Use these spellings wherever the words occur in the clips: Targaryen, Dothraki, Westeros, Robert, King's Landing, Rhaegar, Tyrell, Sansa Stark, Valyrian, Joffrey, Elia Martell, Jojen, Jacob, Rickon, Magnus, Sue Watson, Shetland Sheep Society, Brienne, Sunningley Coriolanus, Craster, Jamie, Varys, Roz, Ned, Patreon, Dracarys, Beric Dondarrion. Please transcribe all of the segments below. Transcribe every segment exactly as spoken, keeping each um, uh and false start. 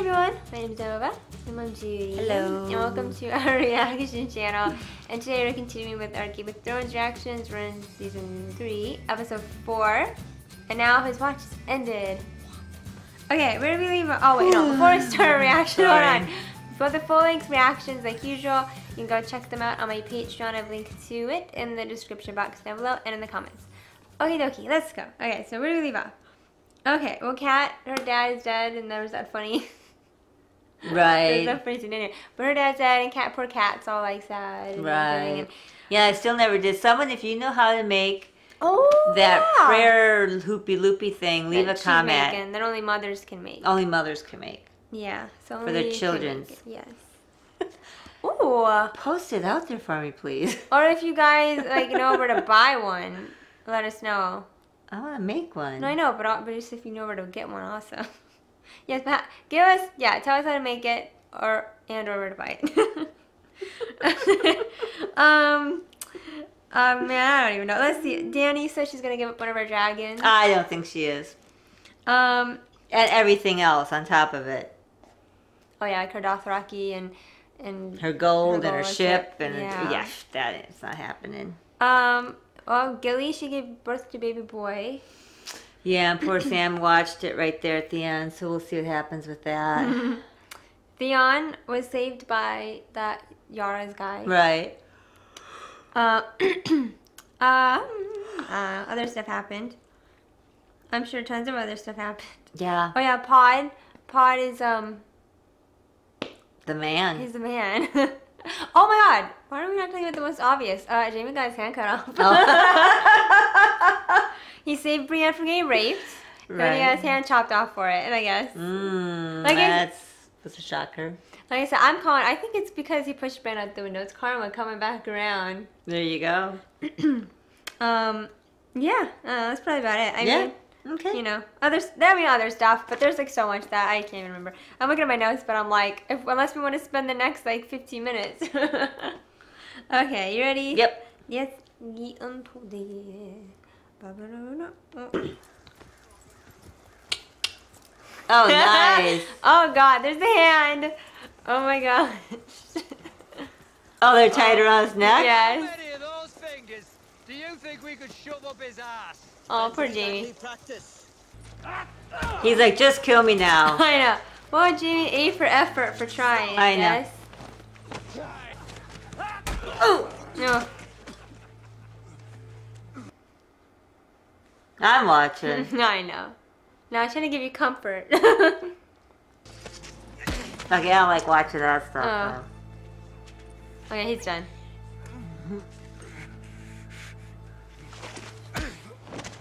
Hey everyone, my name is Nova, and I'm Judy. Hello. And welcome to our reaction channel. And today we're continuing with our Game of Thrones reactions. We're in season three, episode four. And now his watch is ended. Okay, where do we leave? Oh wait, no, before we start our reaction, hold on. For the full-length reactions, like usual, you can go check them out on my Patreon. I've linked to it in the description box down below and in the comments. Okie dokie, let's go. Okay, so where do we leave off? Okay, well, Kat, her dad is dead, and there was that funny... Right. There's no funny scene in it. But her dad's dead, and Kat, poor Kat's all, like, sad. And right. And... yeah, I still never did. Someone, if you know how to make oh, that yeah. prayer loopy-loopy thing, leave that a comment. Making, that only mothers can make. Only mothers can make. Yeah. So for their children. Yes. Ooh. Post it out there for me, please. Or if you guys, like, know where to buy one, let us know. I want to make one. No, I know, but, but just if you know where to get one also. Yes, but give us, yeah, tell us how to make it or and or where to buy it. um, uh, man, I don't even know. Let's see. Dany says she's going to give up one of her dragons. I don't think she is. Um, And everything else on top of it. Oh, yeah, like her Dothraki and... and her gold, her gold and her ship. And yeah. yeah, that is not happening. Um... Well, Gilly, she gave birth to baby boy. Yeah, and poor Sam watched it right there at the end, so we'll see what happens with that. Theon was saved by that Yara's guy. Right. Uh, uh, uh, other stuff happened. I'm sure tons of other stuff happened. Yeah. Oh, yeah, Pod. Pod is, um... the man. He's the man. Oh my god! Why are we not talking about the most obvious? Uh, Jamie got his hand cut off. Oh. He saved Brienne from getting raped. Right. And he got his hand chopped off for it, and I guess. Mm, like that's, that's a shocker. Like I said, I'm calling. I think it's because he pushed Brienne out the window. It's karma coming back around. There you go. um, Yeah, uh, that's probably about it. I yeah. mean, okay. You know, others. I mean, other stuff, but there's like so much that I can't even remember. I'm looking at my notes, but I'm like, if, unless we want to spend the next like fifteen minutes. Okay, you ready? Yep. Yes. Oh, nice. Oh God, there's the hand. Oh my God. Oh, they're tied around his neck. Yes. How many of those fingers do you think we could shove up his ass? Oh, poor Jamie. He's like, just kill me now. I know. Well, Jamie, A for effort for trying. I yes. know. Oh no! I'm watching. I know. Now I'm trying to give you comfort. Okay, I don't like watching that stuff. Oh. Okay, he's done.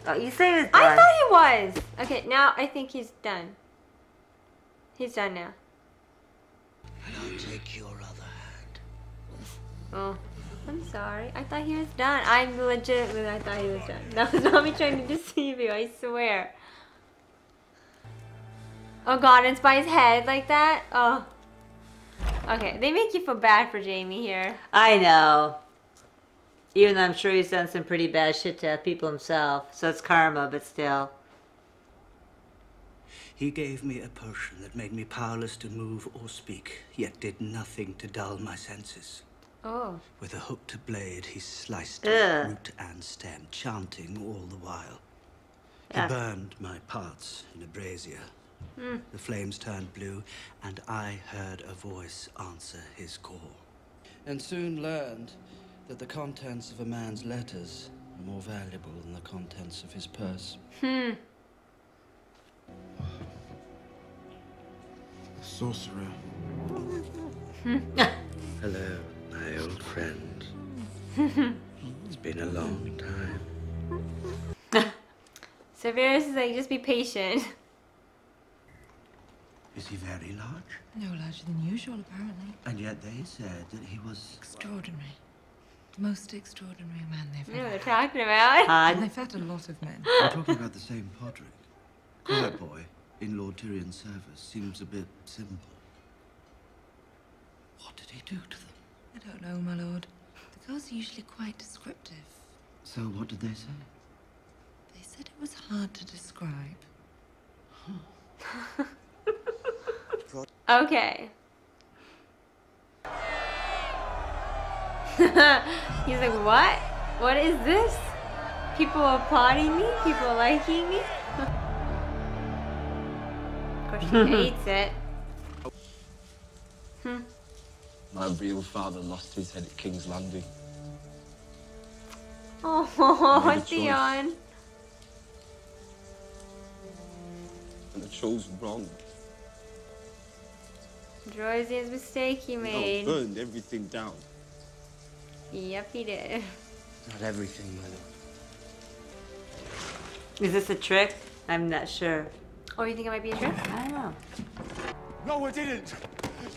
Oh, you say he was done. I thought he was. Okay, now I think he's done. He's done now. And I'll take your other hand. Oh, I'm sorry. I thought he was done. I'm legitimately, I thought he was done. That was not me trying to deceive you, I swear. Oh God, it's by his head like that? Oh. Okay, they make you feel bad for Jamie here. I know. Even though I'm sure he's done some pretty bad shit to people himself. So it's karma, but still. He gave me a potion that made me powerless to move or speak, yet did nothing to dull my senses. Oh. With a hooked blade, he sliced it, root and stem, chanting all the while. He ah. burned my parts in a brazier. Mm. The flames turned blue, and I heard a voice answer his call. And soon learned that the contents of a man's letters are more valuable than the contents of his purse. Hmm. Sorcerer. Hello, my old friend. It's been a long time. So Varys is like, just be patient. Is he very large? No larger than usual, apparently. And yet they said that he was... extraordinary. Most extraordinary man they've ever had. You know what they're talking about. And they've had a lot of men. I'm talking about the same Podrick. Quiet boy in Lord Tyrion's service seems a bit simple. What did he do to them? I don't know, my lord. The girls are usually quite descriptive. So what did they say? They said it was hard to describe. Huh. God. Okay. He's like, what? What is this? People applauding me? People liking me? Of course she hates it. Hmm. My real father lost his head at King's Landing. Oh, Theon. And I chose wrong. Drozian's mistake he made. No, burned everything down. Yep, he did. Not everything, my lord. Is this a trick? I'm not sure. Oh, you think it might be a trick? I don't know. No, it didn't.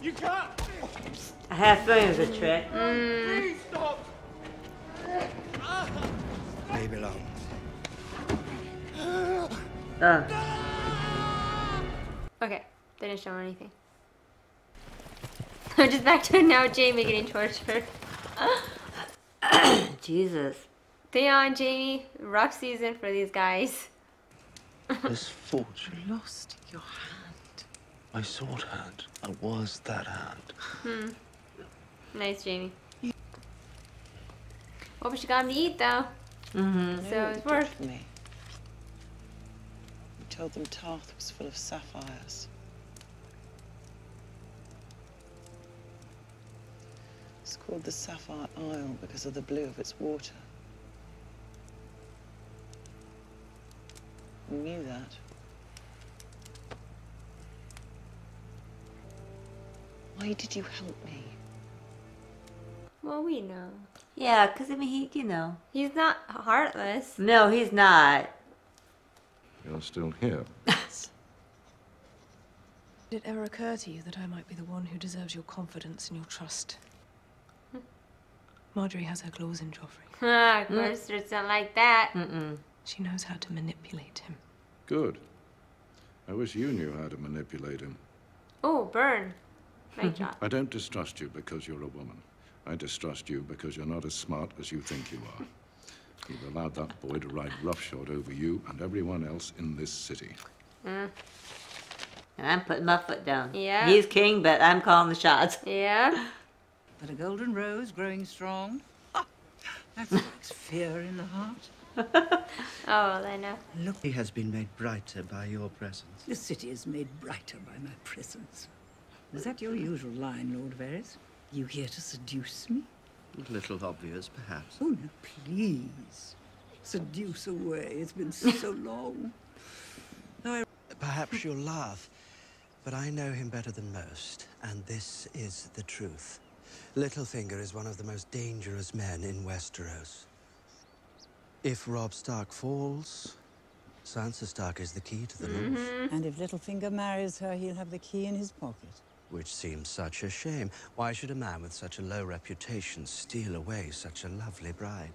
You can't. I had a feeling it was a trick. Mm. Please stop. Leave me alone. Oh. Okay, they didn't show anything. I'm just back to now Jamie getting tortured. Jesus. Theon, Jamie, rough season for these guys. This fortune lost your hand. My sword hand. I was that hand. Hmm. Nice, Jamie. Well, but you got him to eat, though. Mm-hmm. So it worked. Me. You told them Tarth was full of sapphires. It's called the Sapphire Isle because of the blue of its water. You knew that. Why did you help me? Well, we know. Yeah, because, I mean, he, you know. He's not heartless. No, he's not. You're still here. Did it ever occur to you that I might be the one who deserves your confidence and your trust? Margaery has her claws in Joffrey. Ah, Craster doesn't like that. Mm-mm. She knows how to manipulate him. Good. I wish you knew how to manipulate him. Oh, burn. Great job. I don't distrust you because you're a woman. I distrust you because you're not as smart as you think you are. You've allowed that boy to ride roughshod over you and everyone else in this city. Mm. And I'm putting my foot down. Yeah. He's king, but I'm calling the shots. Yeah. But a golden rose growing strong. Oh, that makes fear in the heart. Oh, well, I know. Look, he has been made brighter by your presence. The city is made brighter by my presence. Is that your usual line, Lord Varys? You here to seduce me? A little obvious, perhaps. Oh, no, please. Seduce away. It's been so long. I... Perhaps you'll laugh, but I know him better than most, and this is the truth. Littlefinger is one of the most dangerous men in Westeros. If Rob Stark falls, Sansa Stark is the key to the mm-hmm. north. And if Littlefinger marries her, he'll have the key in his pocket. Which seems such a shame. Why should a man with such a low reputation steal away such a lovely bride?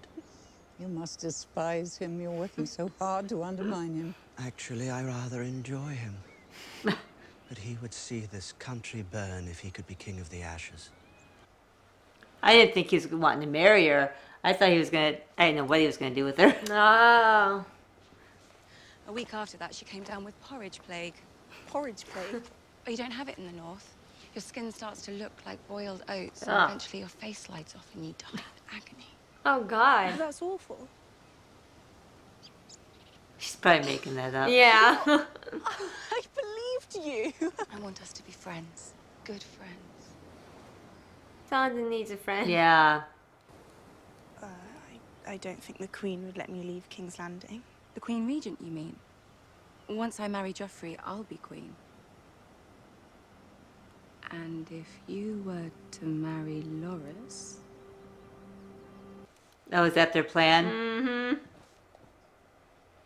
You must despise him. You're working so hard to undermine him. Actually, I rather enjoy him. But he would see this country burn if he could be king of the ashes. I didn't think he was wanting to marry her. I thought he was going to... I didn't know what he was going to do with her. No. A week after that, she came down with porridge plague. Porridge plague? Oh, you don't have it in the north. Your skin starts to look like boiled oats, oh. and eventually your face lights off and you die of agony. Oh, God. Oh, that's awful. She's probably making that up. Yeah. Oh, I believed you. I want us to be friends. Good friends. Sansa needs a friend. Yeah. Uh, I, I don't think the Queen would let me leave King's Landing. The Queen Regent, you mean? Once I marry Joffrey, I'll be Queen. And if you were to marry Loras... Oh, is that their plan? Mm-hmm.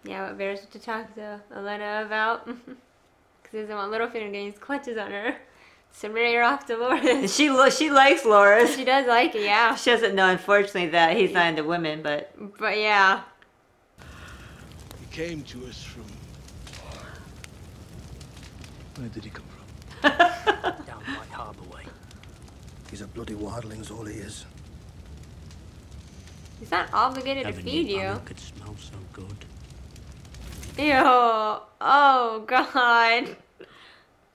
Yeah, what Varys had to talk to Olenna about. Because he doesn't want Littlefinger getting his clutches on her. So marry her off to Loras. She lo she likes Loras. She does like it, yeah. She doesn't know, unfortunately, that he's not into women, but... But, yeah. He came to us from... Where did he come from? Down White Harbour way. He's a bloody wildling's all he is. He's not obligated Haven't to feed you. you. Could smell so good. Ew. Oh, God.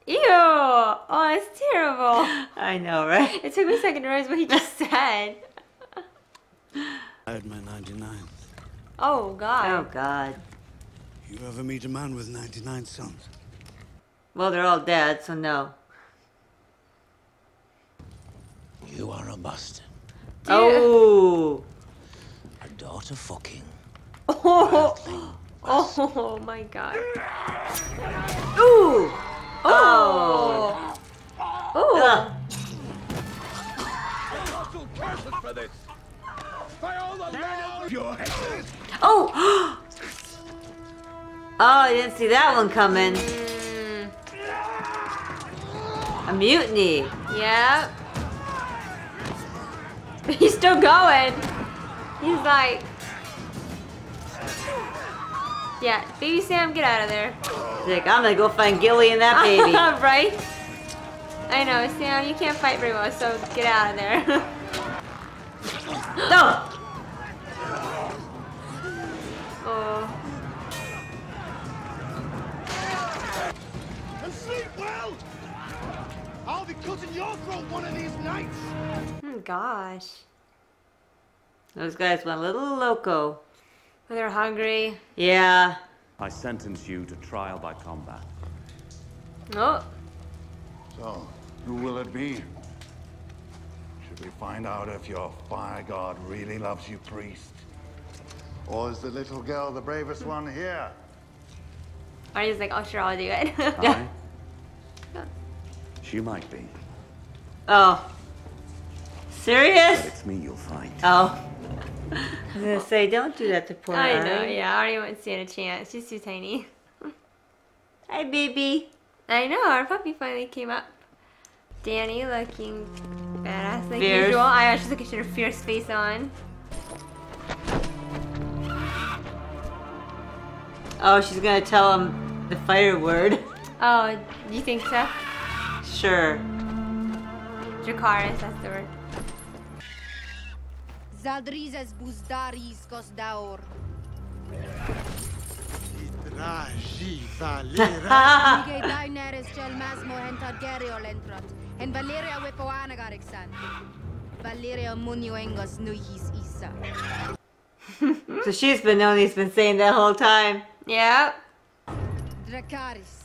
Ew! Oh, that's terrible. I know, right? It took me a second to realize what he just said. I had my ninety-nine. Oh, God. Oh, God. You ever meet a man with ninety-nine sons? Well, they're all dead, so no. You are a bastard. Dear. Oh! A daughter fucking. Oh! Oh my God. Ooh! Oh! Oh! Oh. Oh! Oh, I didn't see that one coming. Mm. A mutiny. Yeah. He's still going. He's like... Yeah, baby Sam, get out of there. He's like, I'm gonna go find Gilly and that baby. Right? I know, Sam, you can't fight very well, so get out of there. No! Oh. And sleep well! I'll be cutting your throat one of these nights! Oh, gosh. Those guys went a little loco. They're hungry. Yeah. I sentence you to trial by combat. Oh. So, who will it be? Should we find out if your fire god really loves you, priest? Or is the little girl the bravest one here? Or he's like, oh, sure, I'll do it. I? She might be. Oh. Serious? But it's me you'll fight. Oh. I was gonna say, don't do that to poor I her. Know, yeah, I already wouldn't stand a chance. She's too tiny. Hi, baby. I know, our puppy finally came up. Dany looking badass like fierce. Usual. I actually look at her fierce face on. Oh, she's gonna tell him the fire word. Oh, you think so? Sure. Dracarys, that's the word. Zadrizes buzdaris kosdaur. Idraji Valera. Nige daineres chelmasmo en Targaryen entrat. En Valeria wepoana garixan. Valeria munuengos nuhis isa. So she's been known he's been saying that whole time. Yeah. Dracarys.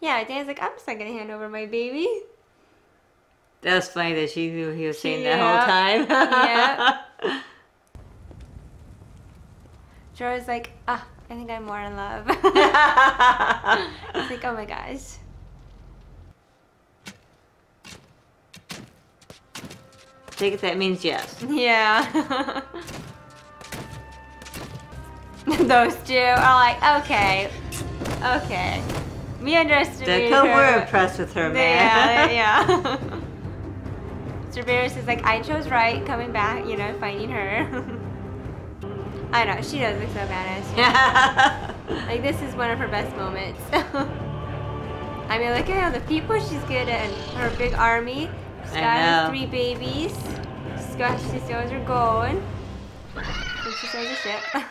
Yeah, Dan's like, I'm just not gonna hand over my baby. That's funny that she knew he was saying yep. that whole time. Yeah. Jorah's like, ah, I think I'm more in love. It's like, oh my gosh. I think that means yes. Yeah. Those two are like, okay, okay. Me underestimated her. We're impressed with her, man. Yeah, yeah. Mister Varys is like, I chose right, coming back, you know, finding her. I know, she does look so badass. Yeah. Like, this is one of her best moments. I mean, look at all the people she's good at, her big army. She's got three babies. She's got, she steals her gold. And she steals her ship.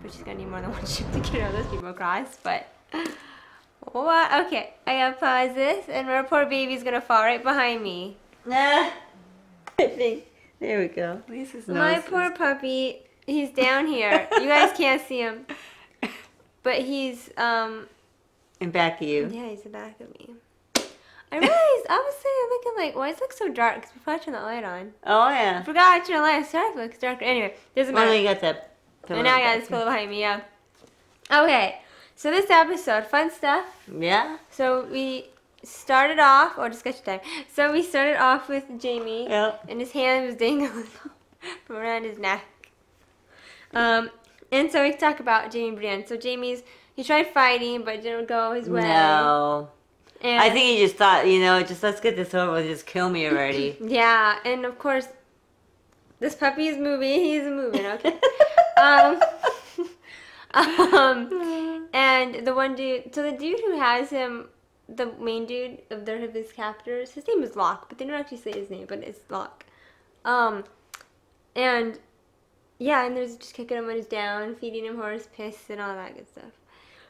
But she's gonna need more than one ship to get all those people across, but... What? Okay, I gotta pause this, and our poor baby's gonna fall right behind me. Nah. I think. There we go. Lisa's My nose poor is... puppy. He's down here. You guys can't see him, but he's um. In back of you. Yeah, he's in back of me. I realized I was saying, looking like, why does it look so dark? Because we're putting that light on. Oh yeah. I forgot to turn the light. Stark looks darker. Anyway, doesn't matter. Well, you got that. And now I got this pillow behind me. Yeah. Okay. So this episode, fun stuff. Yeah. So we started off, or discussion time. So we started off with Jamie, yep. and his hand was dangling from around his neck. Um, and so we talk about Jamie and Brienne. So Jamie's, he tried fighting, but it didn't go his way. No. And I think he just thought, you know, just let's get this over with, just kill me already. Yeah, and of course, this puppy is moving, he's moving, okay. um... um, and the one dude, so the dude who has him, the main dude of their of his captors, his name is Locke, but they don't actually say his name, but it's Locke. Um, And yeah, and there's just kicking him when he's down, feeding him horse piss and all that good stuff.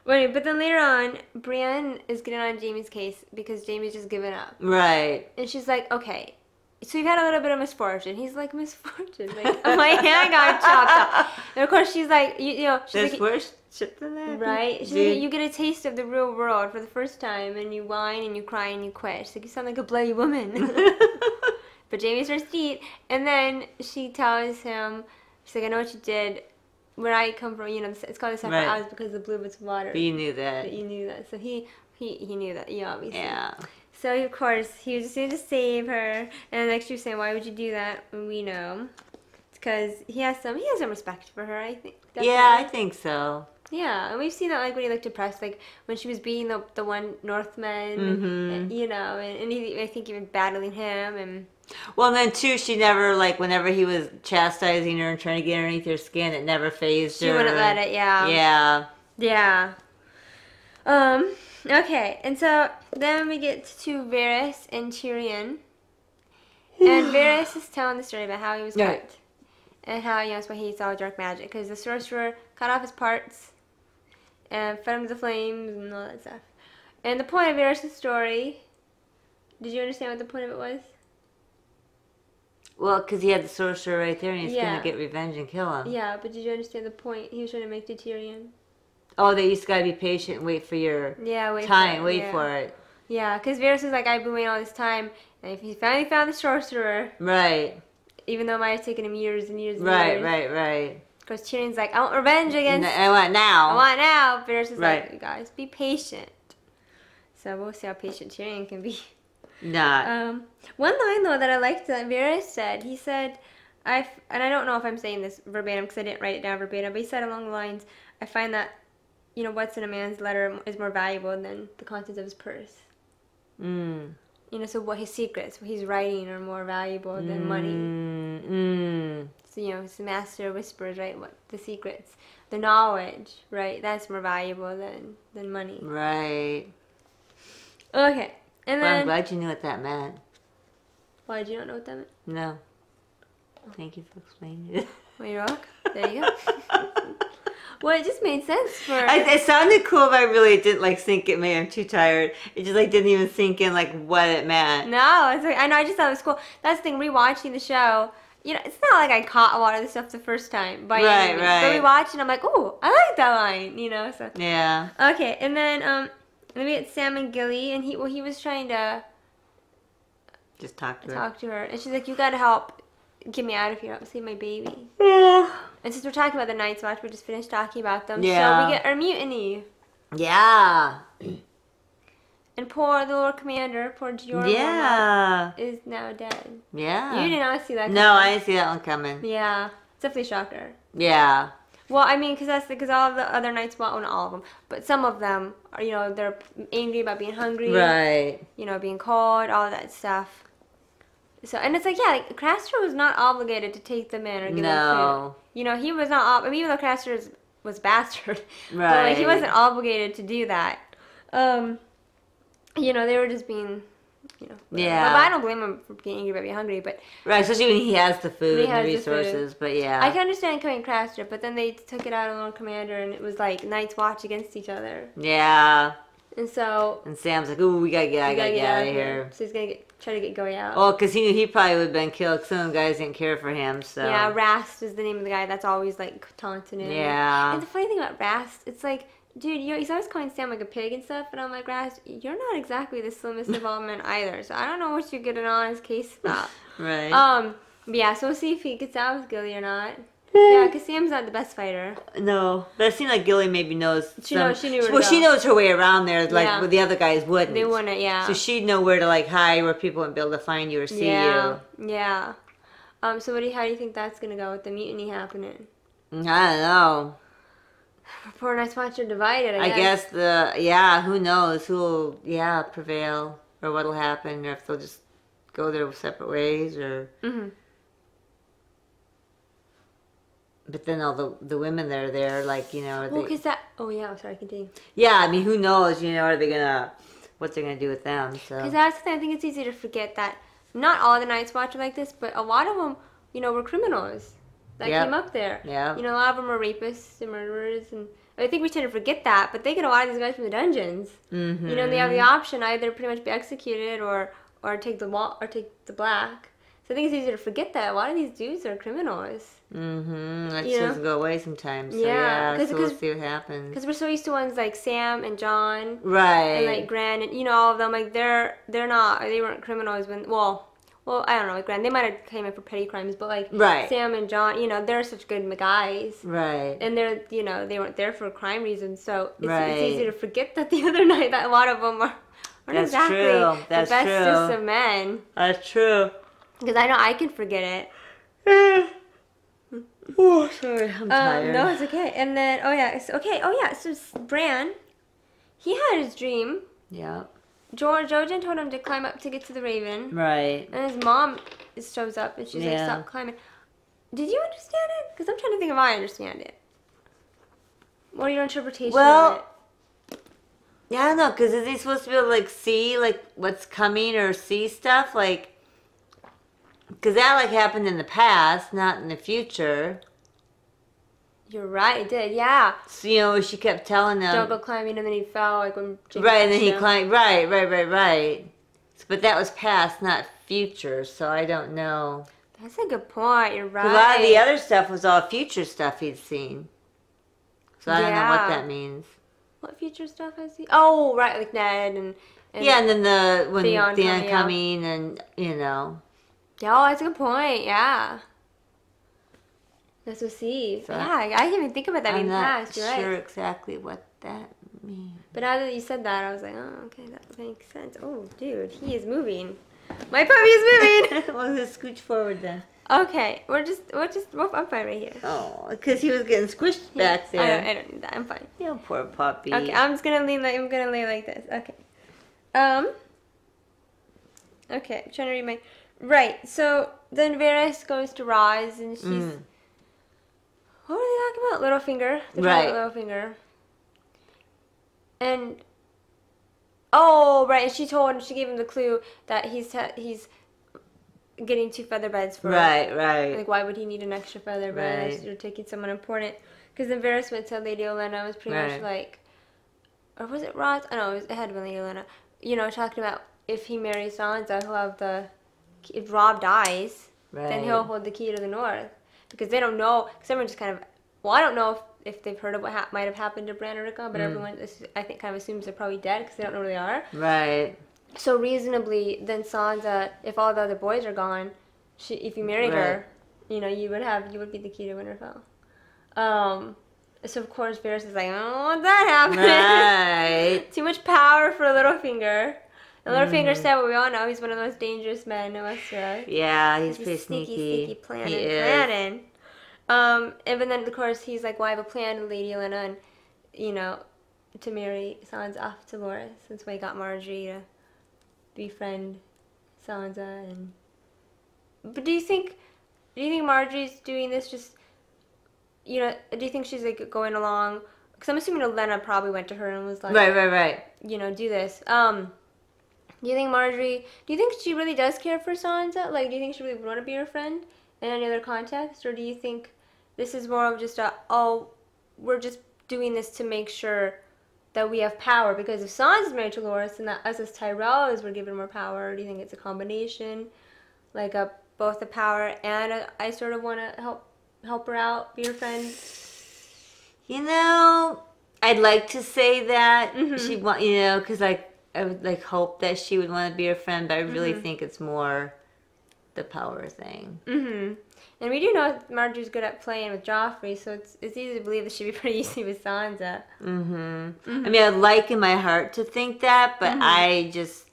But anyway, but then later on, Brienne is getting on Jamie's case because Jamie's just given up. Right. And she's like, okay, so you've had a little bit of misfortune. He's like, misfortune? Like, my hand got chopped off. And of course, she's like, you, you know, she's there's like, worse shit than that. Right? She's like, you get a taste of the real world for the first time, and you whine and you cry and you quit. She's like, you sound like a bloody woman. But Jamie starts to eat, and then she tells him, she's like, I know what you did. Where I come from, you know, it's called the Sept of Baelor because the blue bit's water. But you knew that. But you knew that. So he, he, he knew that. Yeah, obviously. Yeah. So, of course, he was just here to save her. And like she was saying, why would you do that? We know. It's because he has some, he has some respect for her, I think. Definitely. Yeah, I think so. Yeah, and we've seen that, like, when he looked depressed, like, when she was beating the, the one Northman, mm-hmm. and, you know, and, and he, I think even battling him, and... Well, and then, too, she never, like, whenever he was chastising her and trying to get underneath her skin, it never fazed her. She wouldn't let it, yeah. Yeah. Yeah. Um, okay, and so then we get to Varys and Tyrion, and Varys is telling the story about how he was right. cut, and how, you know, that's why he saw dark magic, because the sorcerer cut off his parts, and fed him to the flames, and all that stuff. And the point of Varys' story, did you understand what the point of it was? Well, because he had the sorcerer right there, and he's yeah. going to get revenge and kill him. Yeah, but did you understand the point he was trying to make to Tyrion? Oh, that you just got to be patient and wait for your yeah, wait time, for it, wait yeah. for it. Yeah, because Varys was like, I've been waiting all this time, and if he finally found the sorcerer. Right. Even though it might have taken him years and years and right, years. Right, right, right. Because Tyrion's like, I want revenge against... I want now. I want now. Varys is right. like, you guys, be patient. So we'll see how patient Tyrion can be. Not. Um, one line, though, that I liked that Varys said, he said, I and I don't know if I'm saying this verbatim because I didn't write it down verbatim, but he said along the lines, I find that, you know, what's in a man's letter is more valuable than the contents of his purse. Mm. You know, so what his secrets, what he's writing are more valuable than mm. money. Mm. So, you know, it's the master whispers, right, what the secrets, the knowledge, right, that's more valuable than, than money. Right. Okay. And well, then, I'm glad you knew what that meant. Why did you not know what that meant? No. Thank you for explaining it. Well, you're welcome. There you go. Well, it just made sense for... I, it sounded cool, but I really didn't, like, sink in. Maybe I'm too tired. It just, like, didn't even sink in, like, what it meant. No, it's like, I know, I just thought it was cool. That's the thing, rewatching the show, you know, it's not like I caught a lot of the stuff the first time. By right, any means. Right. But rewatching, I'm like, oh, I like that line, you know, so... Yeah. Okay, and then, um... and then we had Sam and Gilly, and he well, he was trying to just talk to her. Talk to her, and she's like, "You gotta help, get me out of here. I'll save my baby." Yeah. And since we're talking about the Night's Watch, we just finished talking about them. Yeah. So we get our mutiny. Yeah. And poor the Lord Commander, poor Jorah, yeah, is now dead. Yeah. You did not see that coming. No, I didn't see that one coming. Yeah, it's definitely a shocker. Yeah. Well, I mean, because that's because all of the other knights, well, not all of them, but some of them are, you know, they're angry about being hungry, right? You know, being cold, all that stuff. So, and it's like, yeah, like, Craster was not obligated to take them in or give no. them food. You know, he was not. I mean, even though Craster was, was bastard, right? But, like, he wasn't obligated to do that. Um, you know, they were just being. You know, yeah, but I don't blame him for being angry about being hungry, but right, especially when he has the food and the resources. The but yeah, I can understand coming Craster, but then they took it out on Lord Commander, and it was like Night's Watch against each other. Yeah, and so and Sam's like, "Ooh, we gotta get, I gotta, gotta get, get out of here. here." So he's gonna get, try to get Gilly out. Oh, because he knew he probably would have been killed. Cause some of the guys didn't care for him. So yeah, Rast is the name of the guy that's always like taunting him. Yeah, and the funny thing about Rast, it's like. Dude, you know, he's always calling Sam like a pig and stuff, and I'm like, Raz, you're not exactly the slimmest of all men either, so I don't know what you get an honest case about. Right. Um, but yeah, so we'll see if he gets out with Gilly or not. Yeah, because Sam's not the best fighter. No, but it seemed like Gilly maybe knows. She some, knows. She knew where to well, go. She knows her way around there, like yeah. the other guys wouldn't. They wouldn't, yeah. So she'd know where to like hide, where people wouldn't be able to find you or see yeah. you. Yeah. Um. So what do you, how do you think that's gonna go with the mutiny happening? I don't know. Poor Night's Watch are divided, I guess. I guess the, yeah, who knows who'll, yeah, prevail or what'll happen or if they'll just go their separate ways or... Mm-hmm. But then all the, the women that are there, like, you know... Well, because that, oh yeah, I'm sorry, continue. Yeah, I mean, who knows, you know, are they gonna, what's they gonna do with them, so... Because that's the thing, I think it's easy to forget that not all the Night's Watch are like this, but a lot of them you know, were criminals that yep. came up there. Yeah. You know, a lot of them were rapists and murderers, and I think we tend to forget that, but they get a lot of these guys from the dungeons. Mm-hmm. You know, and they have the option either pretty much be executed or or take the wall or take the black. So I think it's easier to forget that a lot of these dudes are criminals. Mm-hmm. That just doesn't go away sometimes. So, yeah. yeah so we'll see what happens. Because we're so used to ones like Sam and John, right? And like Gran, and you know all of them. Like they're they're not they weren't criminals when well, well I don't know like Gran. They might have came in for petty crimes, but like right. Sam and John, you know, they're such good guys, right? And they're you know they weren't there for crime reasons, so it's, right. it's easy to forget that the other night that a lot of them are aren't That's exactly true. That's the bestest true. of men. That's true. Because I know I can forget it. Oh, sorry, I'm um, tired. No, it's okay. And then, oh yeah, it's okay. Oh yeah, so Bran, he had his dream. Yeah. George Jojen told him to climb up to get to the Raven. Right. And his mom shows up and she's yeah. like, "Stop climbing." Did you understand it? Because I'm trying to think if I understand it. What are your interpretations well, of it? Yeah, I don't know, because is he supposed to be able to, like, see, like, what's coming or see stuff? Like, because that, like, happened in the past, not in the future. You're right, it did, yeah. So, you know, she kept telling him. Double climbing, and then he fell, like, when James Right, and then he him. climbed, right, right, right, right. So, but that was past, not future, so I don't know. That's a good point, you're right. A lot of the other stuff was all future stuff he'd seen. So I yeah. don't know what that means. What future stuff has he? Oh, right, like Ned and, and yeah, and then the when Theon, Theon coming, coming and you know. Yeah, oh, that's a good point. Yeah, let's we'll see. So yeah, I, I didn't even think about that I'm in the past. You're sure right. exactly what that means. But now that you said that, I was like, oh, okay, that makes sense. Oh, dude, he is moving. My puppy is moving. Well, let's scooch forward then. Okay, we're just, we're just, we're, I'm fine right here. Oh, because he was getting squished back yeah, there. I don't, I don't need that. I'm fine. Yeah, poor puppy. Okay, I'm just gonna lean like, I'm gonna lay like this. Okay. Um. Okay, I'm trying to read my. Right. So then Varys goes to Roz, and she's. Mm. What are they talking about? Littlefinger. They're right. Littlefinger. And. Oh right, and she told him. She gave him the clue that he's he's. getting two feather beds for right it. right like why would he need an extra feather bed right. You're taking someone important, because then Varys went to Lady Olenna was pretty right. much like, or was it Roz? I know it, it had to be Lady Olenna, you know, talking about if he marries Sansa he'll have the if Rob dies right. then he'll hold the key to the north, because they don't know, because everyone just kind of well I don't know if, if they've heard of what ha might have happened to Bran or Rickon, but mm. everyone I think kind of assumes they're probably dead because they don't know where they are right. So reasonably, then Sansa, if all the other boys are gone, she, if you married right. her, you know, you would have, you would be the key to Winterfell. Um, so of course, Varys is like, I don't want that happening. Right. Too much power for Littlefinger. And Littlefinger mm. said what we all know, he's one of the most dangerous men in Westeros. Yeah, he's, he's pretty sneaky. sneaky, sneaky planning, he is. planning. Um, and then of course he's like, well, I have a plan to Lady Olenna, and you know, to marry Sansa off to Loras, since we got Margaery to. Befriend Sansa. And but do you think do you think Margaery's doing this just you know do you think she's like going along, because I'm assuming Olenna probably went to her and was like right right right you know do this um do you think Margaery do you think she really does care for Sansa, like do you think she really would want to be her friend in any other context, or do you think this is more of just a oh we're just doing this to make sure that we have power, because if Sansa's married to Loras and that us as Tyrells were given more power, do you think it's a combination, like a both the power and a, I sort of want to help help her out, be her friend? You know, I'd like to say that mm-hmm. she want you know because I I would like hope that she would want to be her friend, but I really mm-hmm. think it's more the power thing. Mm-hmm. And we do know Margaery's good at playing with Joffrey, so it's it's easy to believe that she'd be pretty easy with Sansa. Mm-hmm. Mm-hmm. I mean, I'd like in my heart to think that, but mm-hmm. I just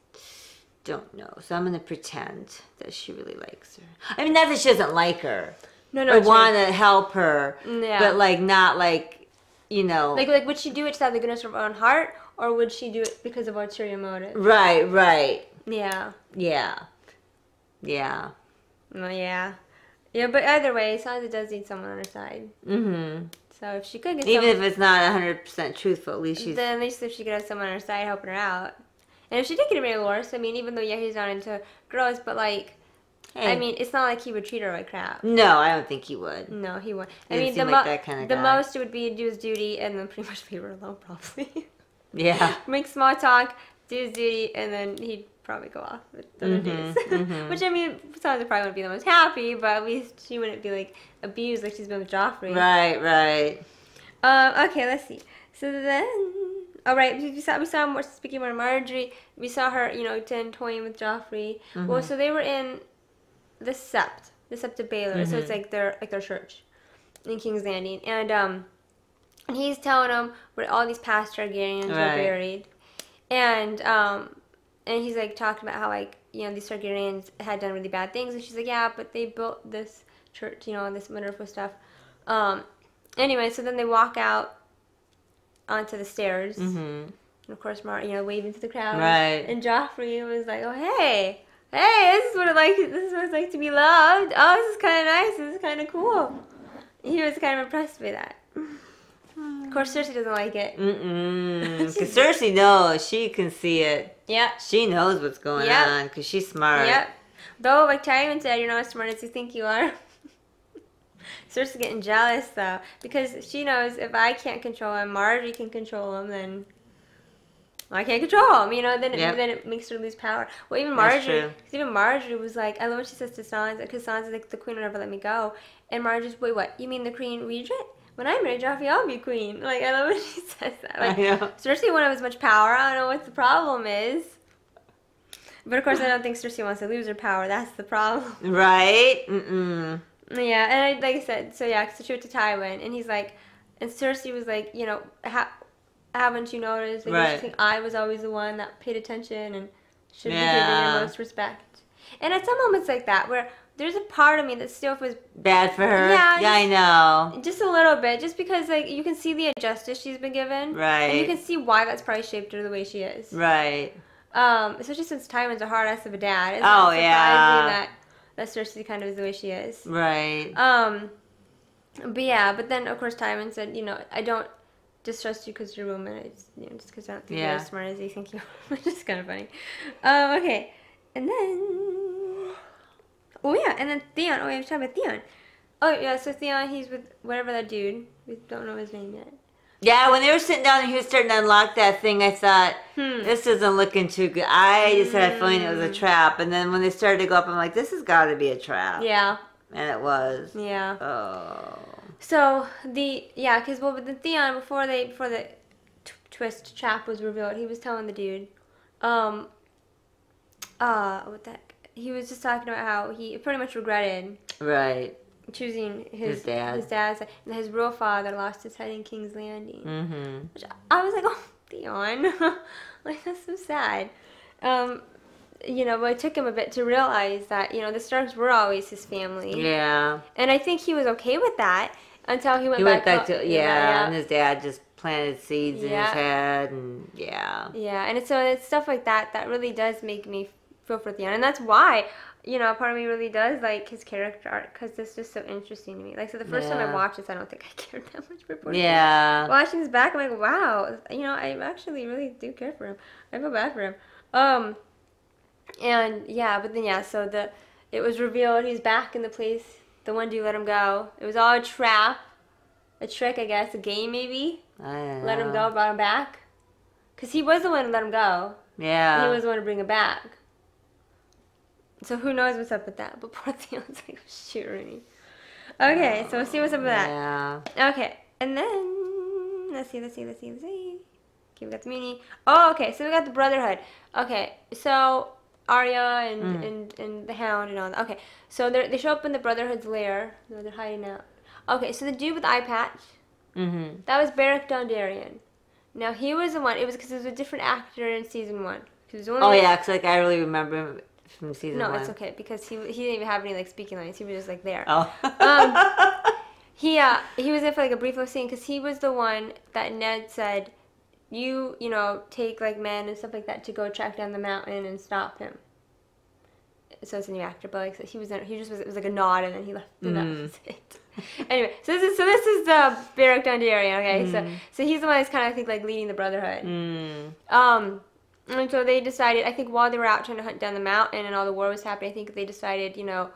don't know. So I'm going to pretend that she really likes her. I mean, not that she doesn't like her. No, no. Or want to help her. Yeah. But, like, not like, you know. Like, like would she do it to have the goodness of her own heart, or would she do it because of ulterior motives? Right, right. Yeah. Yeah. Yeah. Well, yeah. Yeah, but either way, Sansa does need someone on her side. Mm-hmm. So if she could get Even someone... Even if it's not one hundred percent truthful, at least she's... Then at least if she could have someone on her side helping her out. And if she did get married to Loras, I mean, even though, yeah, he's not into girls, but, like... Hey. I mean, it's not like he would treat her like crap. No, I don't think he would. No, he wouldn't. I mean, the, like that kind of the most it would be to do his duty and then pretty much leave her alone, probably. Yeah. Make small talk, do his duty, and then he'd probably go off with the other mm-hmm, dudes. Mm-hmm. Which, I mean, Sansa probably wouldn't be the most happy, but at least she wouldn't be, like, abused like she's been with Joffrey. Right, right. Um, okay, let's see. So then... All right, we saw, we saw more, speaking about Margaery, we saw her, you know, ten, twenty with Joffrey. Mm-hmm. Well, so they were in the Sept, the Sept of Baelor, mm-hmm. so it's like their like their church in King's Landing. And um, he's telling them where all these past Targaryens right. are buried. And um, and he's like talking about how, like, you know, these Targaryens had done really bad things. And she's like, yeah, but they built this church, you know, and this wonderful stuff. Um, anyway, so then they walk out onto the stairs, mm-hmm. and of course, Mar, you know, waving to the crowd, right? And Joffrey was like, "Oh, hey, hey, this is what it like. This is what it's like to be loved. Oh, this is kind of nice. This is kind of cool." He was kind of impressed by that. Of course, Cersei doesn't like it. Mm-mm. Cause Cersei knows. She can see it. Yeah. She knows what's going yep. on. Cause she's smart. Yep. Though, like Tyrion said, you're not as smart as you think you are. Cersei's getting jealous, though, because she knows if I can't control him, Margaery can control him, then I can't control him, you know, then it, yep. then it makes her lose power. Well, even Margaery, because even Margaery was like, I love what she says to Sansa, because Sansa's like, the queen will never let me go, and Margaery's, wait, what, you mean the queen regent? When I marry Joffrey, I'll be queen. Like, I love when she says that. Like, I know. Cersei won't have as much power, I don't know what the problem is. But of course, I don't think Cersei wants to lose her power, that's the problem. Right? Mm-mm. Yeah, and I, like I said, so yeah, so she went to Tywin, and he's like, and Cersei was like, you know, ha haven't you noticed? Like, right. You think I was always the one that paid attention and should yeah. be giving her most respect. And at some moments like that, where there's a part of me that still feels bad for her. Yeah, yeah just, I know. Just a little bit, just because, like, you can see the injustice she's been given. Right. And you can see why that's probably shaped her the way she is. Right. Um, especially since Tywin's a hard ass of a dad. It's oh, surprising yeah. that that Cersei kind of is the way she is. Right. Um, but yeah, but then, of course, Tywin said, you know, I don't distrust you because you're a woman. It's, you know, just because I don't think yeah. you're as smart as you think you are. Which is kind of funny. Um, okay. And then... Oh, yeah. And then Theon. Oh, we have to talk about Theon. Oh, yeah. So Theon, he's with whatever that dude. We don't know his name yet. Yeah, when they were sitting down and he was starting to unlock that thing, I thought, hmm. this isn't looking too good. I just had a feeling it was a trap. And then when they started to go up, I'm like, this has got to be a trap. Yeah. And it was. Yeah. Oh. So, the, yeah, because, well, with the Theon, before they, before the t twist trap was revealed, he was telling the dude, um, uh, what the heck? He was just talking about how he pretty much regretted. Right. Choosing his his, dad. his dad's and his real father lost his head in King's Landing, mm-hmm. which I was like, oh, Theon, like that's so sad. Um, you know, but it took him a bit to realize that you know the Starks were always his family. Yeah, and I think he was okay with that until he went he back. Went back to, yeah, yeah, and his dad just planted seeds yeah. in his head, and yeah, yeah, and it's, so it's stuff like that that really does make me feel for Theon, and that's why. You know, part of me really does like his character arc because it's just so interesting to me. Like, so the first yeah. time I watched this, I don't think I cared that much for Podrick. Yeah. Watching this back, I'm like, wow. You know, I actually really do care for him. I feel bad for him. Um, and yeah, but then yeah, so the it was revealed he's back in the place. The one dude let him go. It was all a trap, a trick, I guess, a game maybe. I don't know. Let him go, brought him back, because he was the one to let him go. Yeah. He was the one to bring him back. So who knows what's up with that? But poor Theon's like, shoot, Rooney. Okay, so we'll see what's up with that. Yeah. Okay, and then let's see, let's see, let's see, let's see. Okay, we got the mini. Oh, okay, so we got the Brotherhood. Okay, so Arya and mm. and, and the Hound and all that. Okay, so they they show up in the Brotherhood's lair. No, they're hiding out. Okay, so the dude with the eye patch. Mm-hmm. That was Beric Dondarrion. Now he was the one. It was because it was a different actor in season one. Because only oh yeah, because like I really remember him. From season no, one. No, it's okay because he he didn't even have any like speaking lines. He was just like there. Oh. um, he uh, he was there for like a brief little scene because he was the one that Ned said, you you know take like men and stuff like that to go track down the mountain and stop him. So it's a new actor, but like so he was he just was it was like a nod and then he left. Mm. That was it. Anyway, so this is so this is the Beric Dondarrion. Okay, mm. so so he's the one that's kind of I think like leading the Brotherhood. Mm. Um. And so they decided, I think while they were out trying to hunt down the mountain and all the war was happening, I think they decided, you know,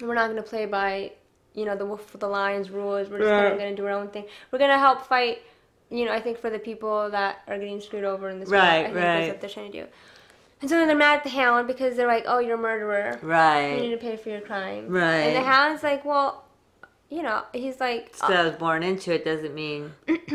we're not going to play by, you know, the wolf for the lion's rules. We're just yeah. kind of going to do our own thing. We're going to help fight, you know, I think for the people that are getting screwed over in this war. Right, I think right. that's what they're trying to do. And so then they're mad at the hound because they're like, oh, you're a murderer. Right. You need to pay for your crime. Right. And the hound's like, well, you know, he's like... So oh. I was born into it doesn't mean...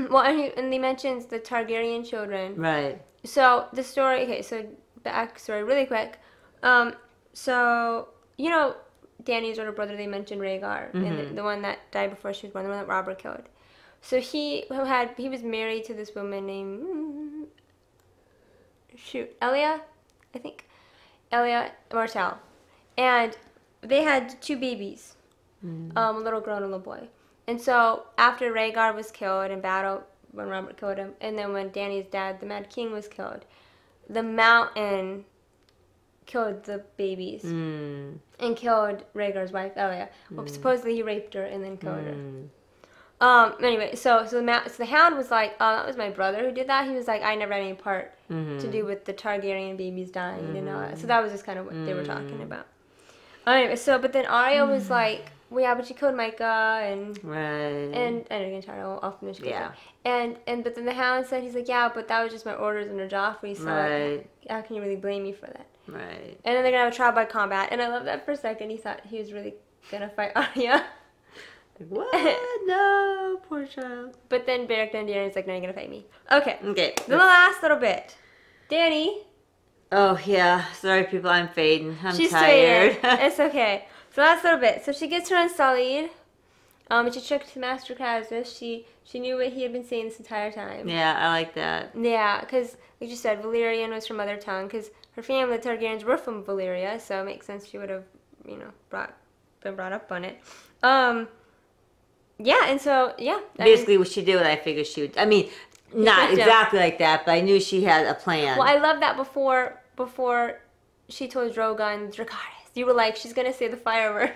well, and he, and he mentions the Targaryen children. Right. So the story... Okay, so back story really quick. Um, so, you know, Dany's older brother, they mentioned Rhaegar. Mm-hmm. And the, the one that died before she was born, the one that Robert killed. So he who had he was married to this woman named... Shoot, Elia, I think. Elia Martell. And they had two babies. Mm-hmm. Um, a little girl and a little boy. And so after Rhaegar was killed in battle, when Robert killed him, and then when Dany's dad, the Mad King, was killed, the Mountain killed the babies mm. and killed Rhaegar's wife, Elia. Mm. Well, supposedly he raped her and then killed mm. her. Um, anyway, so so the, Ma so the Hound was like, oh, that was my brother who did that. He was like, I never had any part mm-hmm. to do with the Targaryen babies dying mm. and all that. So that was just kind of what mm. they were talking about. Anyway, so, but then Arya mm. was like, well, yeah, but she killed Micah and right. and I don't get tired. I'll, I'll finish. Yeah. And and but then the Hound said, he's like, yeah, but that was just my orders under Joffrey. So right. like, how can you really blame me for that? Right. And then they're gonna have a trial by combat. And I love that for a second. He thought he was really gonna fight Arya. Like, what? No, poor child. But then Beric Dondarrion is like, no, you're gonna fight me. Okay. Okay. Then the last little bit, Dany. Oh yeah, sorry people, I'm fading. I'm She's tired. tired. It's okay. So that's a little bit. So she gets her unsullied. Um, and she tricked Master Craster. She she knew what he had been saying this entire time. Yeah, I like that. Yeah, because like you said, Valyrian was from Mother Tongue. Because her family, the Targaryens, were from Valyria, so it makes sense she would have, you know, brought been brought up on it. Um, yeah, and so yeah. Basically, I mean, what she did, what I figured she would. I mean, not exactly like that, but I knew she had a plan. Well, I love that before before she told Drogon Dracarys. You were like, she's going to say the fire word.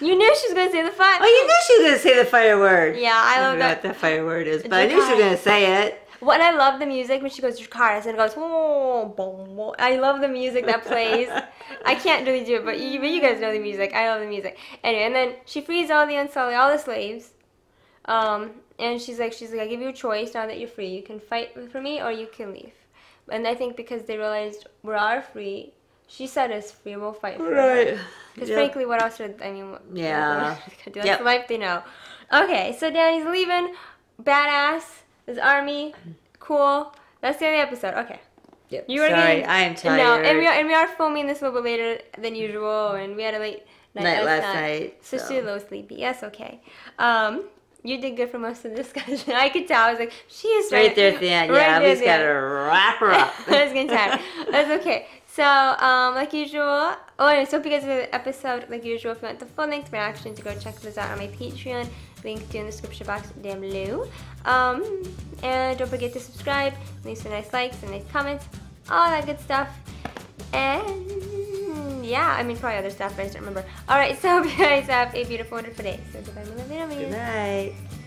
You knew she was going to say the fire word. Oh, you knew she was going to say the fire word. Yeah, I love I that. I don't know what the fire word is, but Dracarys. I knew she was going to say it. Well, and I love the music when she goes Dracarys and it goes, oh, boom, boom. I love the music that plays. I can't really do it, but you, but you guys know the music. I love the music. Anyway, and then she frees all the unsullied, all the slaves. Um, and she's like, she's like, I give you a choice now that you're free. You can fight for me or you can leave. And I think because they realized we are free, she said it's free, we'll fight for right. her. Because yep. frankly, what else would, I mean, what, yeah. do? That's yep. the life they know. Okay, so Dany's leaving. Badass. His army. Cool. That's the end of the episode. Okay. Yep. You Sorry, getting, I am tired. No, and we, are, and we are filming this a little bit later than usual, and we had a late night, night last night. night so she's so. a little sleepy. Yes, okay. Um, you did good for most of the discussion. I could tell. I was like, she is right, right there at the end. Right yeah, there we just got to wrap her up. I was getting tired. That's okay. So, um, like usual, oh, and so hope you guys enjoyed the episode. Like usual, if you want the full length reaction, to go check this out on my Patreon. Link down in the description box down below. Um, and don't forget to subscribe. Leave some nice likes, some nice comments, all that good stuff. And yeah, I mean probably other stuff, but I just don't remember. All right, so hope you guys have a beautiful, wonderful day. So goodbye, my lovely. Good night.